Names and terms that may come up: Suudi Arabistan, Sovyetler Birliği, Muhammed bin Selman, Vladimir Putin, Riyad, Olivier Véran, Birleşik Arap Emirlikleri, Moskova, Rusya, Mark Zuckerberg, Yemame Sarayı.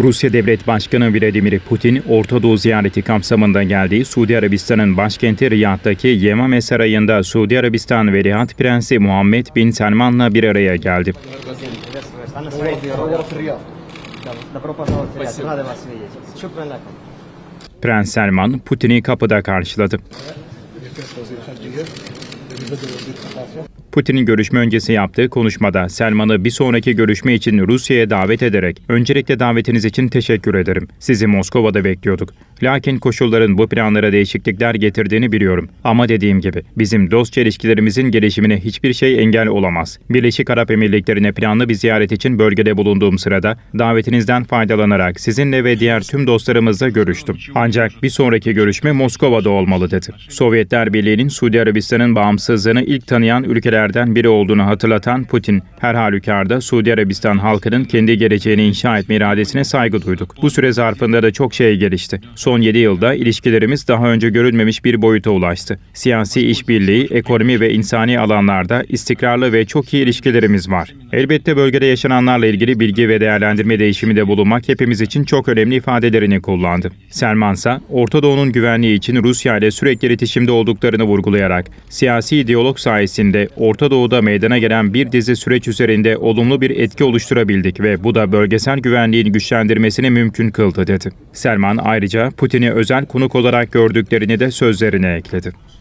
Rusya Devlet Başkanı Vladimir Putin, Ortadoğu ziyareti kapsamında geldiği Suudi Arabistan'ın başkenti Riyad'daki Yemame Sarayı'nda Suudi Arabistan Veliaht Prensi Muhammed bin Selman'la bir araya geldi. Prens Selman, Putin'i kapıda karşıladı. Putin'in görüşme öncesi yaptığı konuşmada Selman'ı bir sonraki görüşme için Rusya'ya davet ederek "Öncelikle davetiniz için teşekkür ederim. Sizi Moskova'da bekliyorduk. Lakin koşulların bu planlara değişiklikler getirdiğini biliyorum. Ama dediğim gibi bizim dostça ilişkilerimizin gelişimine hiçbir şey engel olamaz. Birleşik Arap Emirlikleri'ne planlı bir ziyaret için bölgede bulunduğum sırada davetinizden faydalanarak sizinle ve diğer tüm dostlarımızla görüştüm. Ancak bir sonraki görüşme Moskova'da olmalı" dedi. Sovyetler Birliği'nin Suudi Arabistan'ın bağımsızlığını ilk tanıyan ülkelerden biri olduğunu hatırlatan Putin, "Her halükarda Suudi Arabistan halkının kendi geleceğini inşa etme iradesine saygı duyduk. Bu süre zarfında da çok şey gelişti. Son 7 yılda ilişkilerimiz daha önce görülmemiş bir boyuta ulaştı. Siyasi işbirliği, ekonomi ve insani alanlarda istikrarlı ve çok iyi ilişkilerimiz var. Elbette bölgede yaşananlarla ilgili bilgi ve değerlendirme değişiminde bulunmak hepimiz için çok önemli" ifadelerini kullandı. Selman ise Ortadoğu'nun güvenliği için Rusya ile sürekli iletişimde olduklarını vurgulayarak, siyasi diyalog sayesinde Ortadoğu'da meydana gelen bir dizi süreç üzerinde olumlu bir etki oluşturabildik ve bu da bölgesel güvenliğin güçlendirmesini mümkün kıldı" dedi. Selman ayrıca Putin'i özel konuk olarak gördüklerini de sözlerine ekledi.